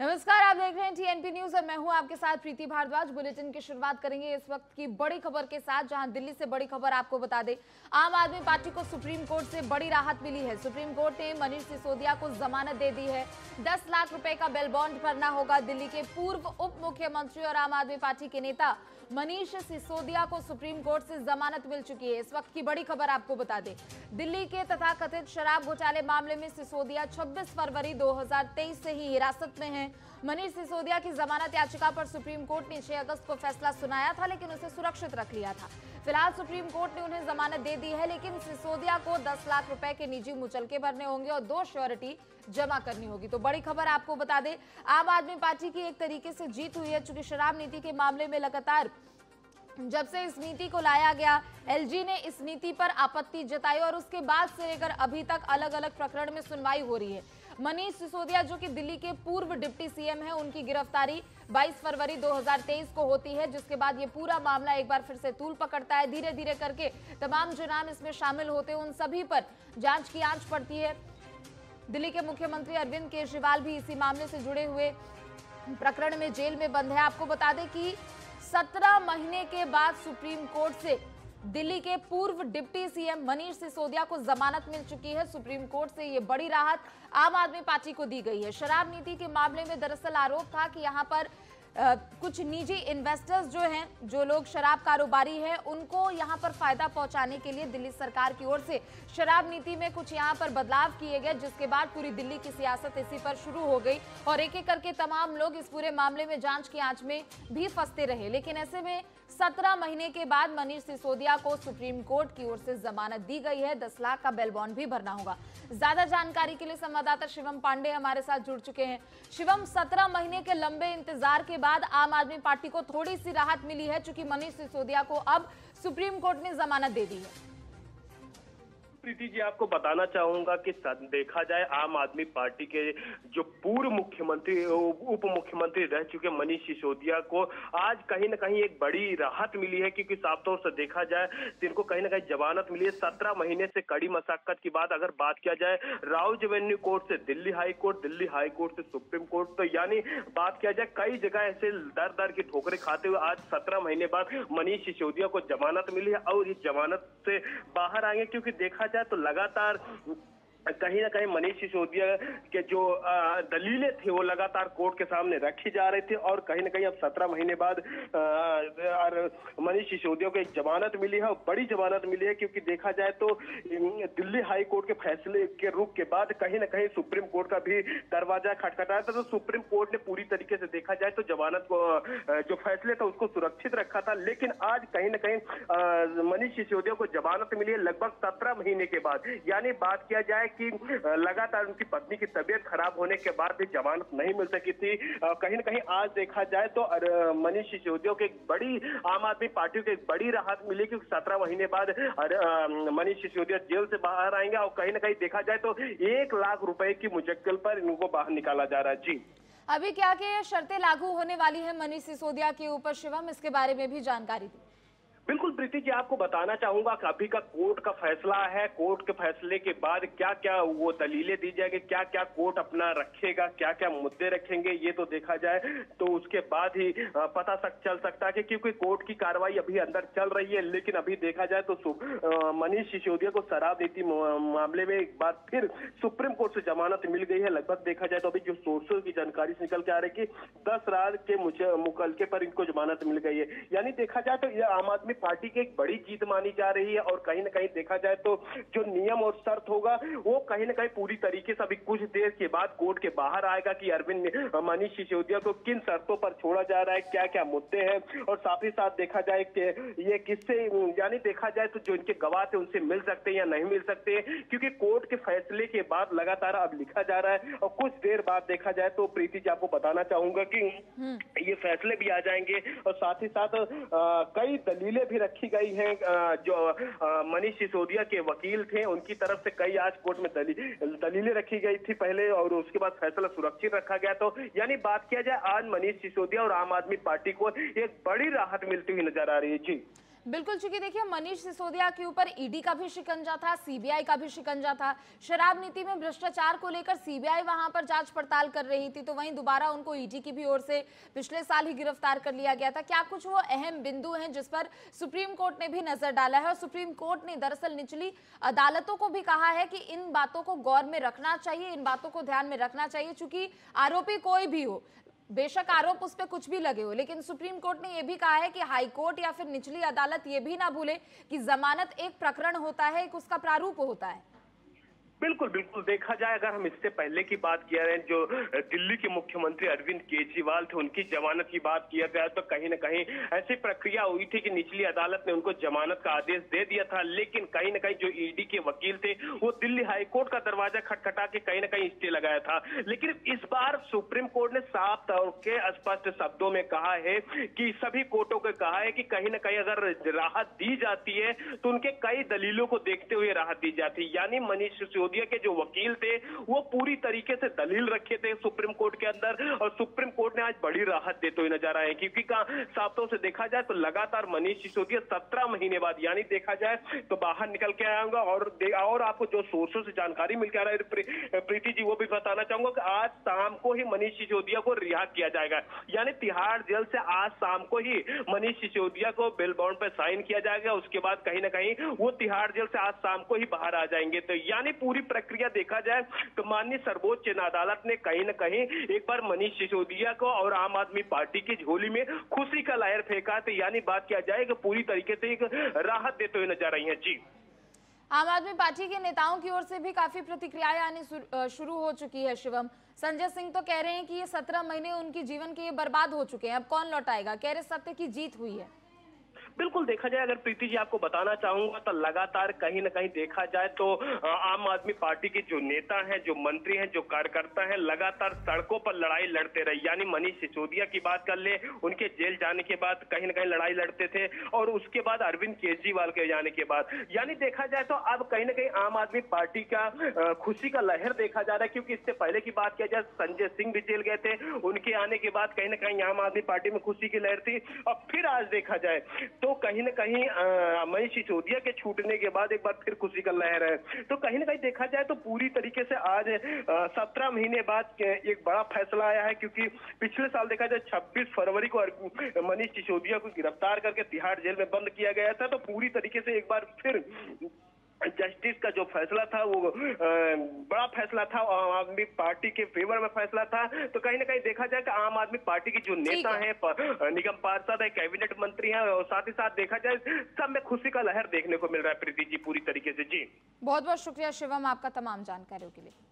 नमस्कार, आप देख रहे हैं टीएनपी न्यूज और मैं हूं आपके साथ प्रीति भारद्वाज। बुलेटिन की शुरुआत करेंगे इस वक्त की बड़ी खबर के साथ, जहां दिल्ली से बड़ी खबर आपको बता दें, आम आदमी पार्टी को सुप्रीम कोर्ट से बड़ी राहत मिली है। सुप्रीम कोर्ट ने मनीष सिसोदिया को जमानत दे दी है। 10 लाख रुपए का बेल बॉन्ड भरना होगा। दिल्ली के पूर्व उप मुख्यमंत्री और आम आदमी पार्टी के नेता मनीष सिसोदिया को सुप्रीम कोर्ट से जमानत मिल चुकी है। इस वक्त की बड़ी खबर आपको बता दें, दिल्ली के तथाकथित शराब घोटाले मामले में सिसोदिया 26 फरवरी 2023 से ही हिरासत में हैं। मनीष सिसोदिया की जमानत याचिका पर सुप्रीम कोर्ट ने 6 अगस्त को फैसला सुनाया था, लेकिन उसे सुरक्षित रख लिया था। फिलहाल सुप्रीम कोर्ट ने उन्हें जमानत दे दी है, लेकिन सिसोदिया को 10 लाख रुपए के निजी मुचलके भरने होंगे और 2 श्योरिटी जमा करनी होगी। तो बड़ी खबर आपको बता दें, आम आदमी पार्टी की एक तरीके से जीत हुई है, चूंकि शराब नीति के मामले में लगातार जब से इस नीति को लाया गया, एलजी ने इस नीति पर आपत्ति जताई और उसके बाद से लेकर अभी तक अलग अलग प्रकरण में सुनवाई हो रही है। मनीष सिसोदिया जो कि दिल्ली के पूर्व डिप्टी सीएम हैं, उनकी गिरफ्तारी 22 फरवरी 2023 को होती है, जिसके बाद ये पूरा मामला एक बार फिर से तूल पकड़ता है। धीरे धीरे करके तमाम जो नाम इसमें शामिल होते हैं उन सभी पर जांच की आंच पड़ती है। दिल्ली के मुख्यमंत्री अरविंद केजरीवाल भी इसी मामले से जुड़े हुए प्रकरण में जेल में बंद है। आपको बता दें कि 17 महीने के बाद सुप्रीम कोर्ट से दिल्ली के पूर्व डिप्टी सीएम मनीष सिसोदिया को जमानत मिल चुकी है। सुप्रीम कोर्ट से ये बड़ी राहत आम आदमी पार्टी को दी गई है। शराब नीति के मामले में दरअसल आरोप था कि यहाँ पर कुछ निजी इन्वेस्टर्स जो हैं, जो लोग शराब कारोबारी हैं, उनको यहाँ पर फायदा पहुँचाने के लिए दिल्ली सरकार की ओर से शराब नीति में कुछ यहाँ पर बदलाव किए गए, जिसके बाद पूरी दिल्ली की सियासत इसी पर शुरू हो गई और एक एक करके तमाम लोग इस पूरे मामले में जांच की आंच में भी फंसते रहे। लेकिन ऐसे में 17 महीने के बाद मनीष सिसोदिया को सुप्रीम कोर्ट की ओर से जमानत दी गई है। 10 लाख का बेल बॉन्ड भी भरना होगा। ज्यादा जानकारी के लिए संवाददाता शिवम पांडे हमारे साथ जुड़ चुके हैं। शिवम, 17 महीने के लंबे इंतजार के बाद आम आदमी पार्टी को थोड़ी सी राहत मिली है, चूंकि मनीष सिसोदिया को अब सुप्रीम कोर्ट ने जमानत दे दी है। प्रीति जी, आपको बताना चाहूंगा कि देखा जाए आम आदमी पार्टी के जो पूर्व मुख्यमंत्री उप मुख्यमंत्री रह चुके मनीष सिसोदिया को आज कहीं ना कहीं एक बड़ी राहत मिली है, क्योंकि साफ तौर से देखा जाए इनको कहीं ना कहीं जमानत मिली है। 17 महीने से कड़ी मशक्कत के बाद अगर बात किया जाए राउज एवेन्यू कोर्ट से Delhi high court, Delhi high court से सुप्रीम कोर्ट, तो यानी बात किया जाए कई जगह ऐसे दर दर की ठोकरें खाते हुए आज 17 महीने बाद मनीष सिसोदिया को जमानत मिली है और इस जमानत से बाहर आएंगे। क्योंकि देखा तो लगातार कहीं ना कहीं मनीष सिसोदिया के जो दलीलें थी वो लगातार कोर्ट के सामने रखी जा रही थी और कहीं ना कहीं अब 17 महीने बाद मनीष सिसोदिया को एक जमानत मिली है और बड़ी जमानत मिली है, क्योंकि देखा जाए तो दिल्ली हाई कोर्ट के फैसले के रुख के बाद कहीं ना कहीं सुप्रीम कोर्ट का भी दरवाजा खटखटाया था। तो सुप्रीम कोर्ट ने पूरी तरीके से देखा जाए तो जमानत को जो फैसले था उसको सुरक्षित रखा था, लेकिन आज कहीं ना कहीं मनीष सिसोदिया को जमानत मिली है लगभग 17 महीने के बाद। यानी बात किया जाए कि लगातार उनकी पत्नी की तबीयत खराब होने के बाद भी जमानत नहीं मिल सकी थी। कहीं ना कहीं आज देखा जाए तो मनीष सिसोदिया को एक बड़ी आम आदमी पार्टी को एक बड़ी राहत मिली, क्योंकि 17 महीने बाद मनीष सिसोदिया जेल से बाहर आएंगे और कहीं ना कहीं देखा जाए तो 1 लाख रुपए की मुशक्कल पर इनको बाहर निकाला जा रहा है। जी, अभी क्या क्या शर्तें लागू होने वाली है मनीष सिसोदिया के ऊपर, शिवम इसके बारे में भी जानकारी दी। बिल्कुल प्रीति जी, आपको बताना चाहूंगा कि अभी का कोर्ट का फैसला है, कोर्ट के फैसले के बाद क्या क्या वो दलीलें दी जाएगी, क्या क्या कोर्ट अपना रखेगा, क्या क्या मुद्दे रखेंगे, ये तो देखा जाए तो उसके बाद ही पता चल सकता है, क्योंकि कोर्ट की कार्रवाई अभी अंदर चल रही है। लेकिन अभी देखा जाए तो मनीष सिसोदिया को शराब नीति मामले में एक बार फिर सुप्रीम कोर्ट से जमानत मिल गई है। लगभग देखा जाए तो अभी जो सोर्सों की जानकारी निकल के आ रही है कि 10 लाख के मुकलके पर इनको जमानत मिल गई है। यानी देखा जाए तो ये आम आदमी पार्टी की एक बड़ी जीत मानी जा रही है और कहीं ना कहीं देखा जाए तो जो नियम और शर्त होगा वो कहीं ना कहीं पूरी तरीके से अभी कुछ देर के बाद कोर्ट के बाहर आएगा कि अरविंद मनीष सिसोदिया को किन शर्तों पर छोड़ा जा रहा है, क्या क्या मुद्दे हैं और साथ ही साथ देखा जाए कि ये किससे, यानी देखा जाए तो जो इनके गवाह थे उनसे मिल सकते हैं या नहीं मिल सकते, क्योंकि कोर्ट के फैसले के बाद लगातार अब लिखा जा रहा है और कुछ देर बाद देखा जाए तो प्रीति जी आपको बताना चाहूंगा कि ये फैसले भी आ जाएंगे और साथ ही साथ कई दलीलें भी रखी गई हैं। जो मनीष सिसोदिया के वकील थे उनकी तरफ से कई आज कोर्ट में दलीलें रखी गई थी पहले और उसके बाद फैसला सुरक्षित रखा गया। तो यानी बात किया जाए आज मनीष सिसोदिया और आम आदमी पार्टी को एक बड़ी राहत मिलती हुई नजर आ रही है। जी बिल्कुल, चूंकि देखिए मनीष सिसोदिया के ऊपर ईडी का भी शिकंजा था, सीबीआई का भी शिकंजा था। शराब नीति में भ्रष्टाचार को लेकर सीबीआई वहां पर जांच पड़ताल कर रही थी, तो वहीं दोबारा उनको ईडी की भी ओर से पिछले साल ही गिरफ्तार कर लिया गया था। क्या कुछ वो अहम बिंदु हैं जिस पर सुप्रीम कोर्ट ने भी नजर डाला है? और सुप्रीम कोर्ट ने दरअसल निचली अदालतों को भी कहा है कि इन बातों को गौर में रखना चाहिए, इन बातों को ध्यान में रखना चाहिए। चूंकि आरोपी कोई भी हो, बेशक आरोप उस पर कुछ भी लगे हो, लेकिन सुप्रीम कोर्ट ने यह भी कहा है कि हाई कोर्ट या फिर निचली अदालत ये भी ना भूले कि जमानत एक प्रकरण होता है, एक उसका प्रारूप होता है। बिल्कुल बिल्कुल, देखा जाए अगर हम इससे पहले की बात किया जाए, जो दिल्ली के मुख्यमंत्री अरविंद केजरीवाल थे उनकी जमानत की बात किया जाए तो कहीं ना कहीं ऐसी प्रक्रिया हुई थी कि निचली अदालत ने उनको जमानत का आदेश दे दिया था, लेकिन कहीं ना कहीं जो ईडी के वकील थे वो दिल्ली हाईकोर्ट का दरवाजा खटखटा के कहीं ना कहीं स्टे लगाया था। लेकिन इस बार सुप्रीम कोर्ट ने साफ तौर के स्पष्ट शब्दों में कहा है कि सभी कोर्टों को कहा है कि कहीं ना कहीं अगर राहत दी जाती है तो उनके कई दलीलों को देखते हुए राहत दी जाती है। यानी मनीष सिसोदिया के जो वकील थे वो पूरी तरीके से दलील रखे थे सुप्रीम कोर्ट के अंदर, और सुप्रीम कोर्ट ने आज बड़ी राहत देते हुए नजर आए। क्योंकि सातों से देखा जाए तो लगातार मनीष सिसोदिया 17 महीने बाद, यानी देखा जाए तो बाहर निकल के आएगा। और आपको जो सोर्सों से जानकारी मिल के आ रहा है प्रीति जी, वो भी बताना चाहूंगा कि आज शाम को ही मनीष सिसोदिया को रिहा किया जाएगा, यानी तिहाड़ जेल से आज शाम को ही मनीष सिसोदिया को बेल बॉन्ड पर साइन किया जाएगा। उसके बाद कहीं ना कहीं वो तिहाड़ जेल से आज शाम को ही बाहर आ जाएंगे। तो यानी पूरी प्रक्रिया देखा जाए तो माननीय सर्वोच्च अदालत ने कहीं ना कहीं एक बार मनीष सिसोदिया को और आम आदमी पार्टी की झोली में खुशी का लहर फेंका। तो यानी बात किया जाए कि पूरी तरीके से एक राहत देते हुए नजर आई है। जी, आम आदमी पार्टी के नेताओं की ओर से भी काफी प्रतिक्रियाएं आनी शुरू हो चुकी है। शिवम, संजय सिंह तो कह रहे हैं कि ये 17 महीने उनके जीवन के बर्बाद हो चुके हैं, अब कौन लौटाएगा? कह रहे सत्य की जीत हुई है। बिल्कुल, देखा जाए अगर प्रीति जी आपको बताना चाहूंगा तो लगातार कहीं ना कहीं देखा जाए तो आम आदमी पार्टी के जो नेता हैं, जो मंत्री हैं, जो कार्यकर्ता हैं, लगातार सड़कों पर लड़ाई लड़ते रहे। यानी मनीष सिसोदिया की बात कर ले, उनके जेल जाने के बाद कहीं ना कहीं लड़ाई लड़ते थे, और उसके बाद अरविंद केजरीवाल के जाने के बाद यानी देखा जाए तो अब कहीं ना कहीं आम आदमी पार्टी का खुशी का लहर देखा जा रहा है। क्योंकि इससे पहले की बात किया जाए संजय सिंह भी जेल गए थे, उनके आने के बाद कहीं ना कहीं आम आदमी पार्टी में खुशी की लहर थी, और फिर आज देखा जाए तो कहीं ना कहीं मनीष सिसोदिया के छूटने के बाद एक बार फिर खुशी का लहर है। तो कहीं ना कहीं देखा जाए तो पूरी तरीके से आज 17 महीने बाद एक बड़ा फैसला आया है। क्योंकि पिछले साल देखा जाए 26 फरवरी को मनीष सिसोदिया को गिरफ्तार करके तिहाड़ जेल में बंद किया गया था। तो पूरी तरीके से एक बार फिर जस्टिस का जो फैसला था वो बड़ा फैसला था, आम आदमी पार्टी के फेवर में फैसला था। तो कहीं ना कहीं देखा जाए कि आम आदमी पार्टी की जो नेता हैं, निगम पार्षद है, कैबिनेट मंत्री हैं, और साथ ही साथ देखा जाए सब में खुशी का लहर देखने को मिल रहा है प्रीति जी पूरी तरीके से। जी, बहुत बहुत शुक्रिया शिवम आपका तमाम जानकारियों के लिए।